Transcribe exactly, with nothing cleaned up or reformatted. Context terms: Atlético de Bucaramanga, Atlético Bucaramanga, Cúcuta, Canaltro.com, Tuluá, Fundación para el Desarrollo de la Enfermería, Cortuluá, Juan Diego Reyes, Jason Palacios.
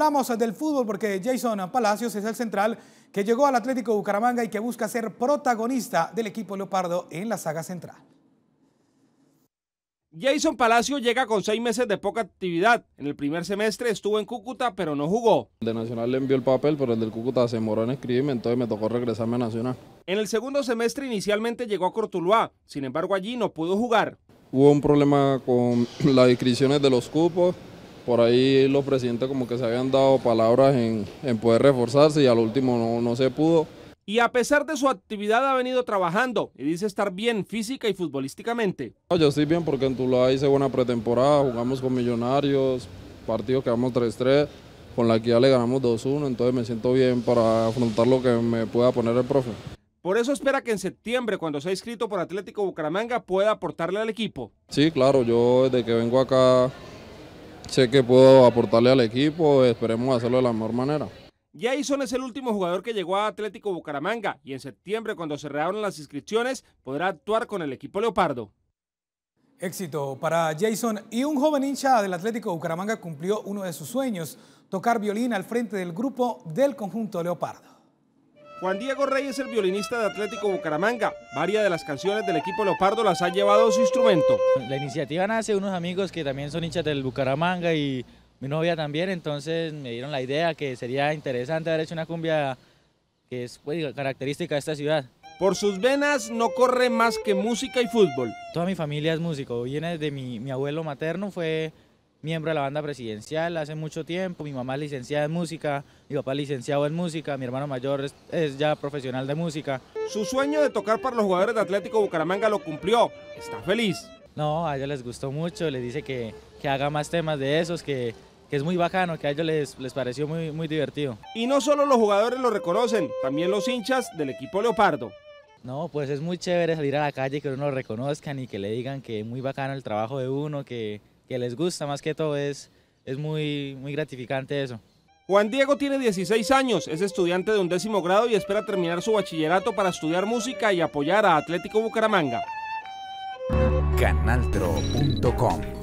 hablamos del fútbol porque Jason Palacios es el central que llegó al Atlético de Bucaramanga y que busca ser protagonista del equipo leopardo en la saga central. Jason Palacios llega con seis meses de poca actividad. En el primer semestre estuvo en Cúcuta, pero no jugó. El de Nacional le envió el papel, pero el del Cúcuta se demoró en escribirme, entonces me tocó regresarme a Nacional. En el segundo semestre inicialmente llegó a Cortuluá, sin embargo allí no pudo jugar. Hubo un problema con las inscripciones de los cupos, por ahí los presidentes como que se habían dado palabras en, en poder reforzarse y al último no, no se pudo. Y a pesar de su actividad ha venido trabajando y dice estar bien física y futbolísticamente. Yo estoy bien porque en Tuluá hice buena pretemporada, jugamos con Millonarios, partidos quedamos tres tres, con la Guía le ganamos dos uno, entonces me siento bien para afrontar lo que me pueda poner el profe. Por eso espera que en septiembre, cuando sea inscrito por Atlético Bucaramanga, pueda aportarle al equipo. Sí, claro, yo desde que vengo acá sé que puedo aportarle al equipo, esperemos hacerlo de la mejor manera. Jason es el último jugador que llegó a Atlético Bucaramanga y en septiembre, cuando se reabran las inscripciones, podrá actuar con el equipo leopardo. Éxito para Jason. Y un joven hincha del Atlético Bucaramanga cumplió uno de sus sueños, tocar violín al frente del grupo del conjunto leopardo. Juan Diego Reyes, el violinista de Atlético Bucaramanga, varias de las canciones del equipo leopardo las ha llevado a su instrumento. La iniciativa nace de unos amigos que también son hinchas del Bucaramanga y mi novia también, entonces me dieron la idea que sería interesante haber hecho una cumbia que es, pues, característica de esta ciudad. Por sus venas no corre más que música y fútbol. Toda mi familia es músico, viene de mi, mi abuelo materno, fue miembro de la banda presidencial hace mucho tiempo, mi mamá es licenciada en música, mi papá es licenciado en música, mi hermano mayor es, es ya profesional de música. Su sueño de tocar para los jugadores de Atlético Bucaramanga lo cumplió, está feliz. No, a ellos les gustó mucho, les dice que, que haga más temas de esos, que... que es muy bacano, que a ellos les, les pareció muy, muy divertido. Y no solo los jugadores lo reconocen, también los hinchas del equipo leopardo. No, pues es muy chévere salir a la calle y que uno lo reconozcan y que le digan que es muy bacano el trabajo de uno, que, que les gusta más que todo, es, es muy, muy gratificante eso. Juan Diego tiene dieciséis años, es estudiante de undécimo grado y espera terminar su bachillerato para estudiar música y apoyar a Atlético Bucaramanga. Canaltro punto com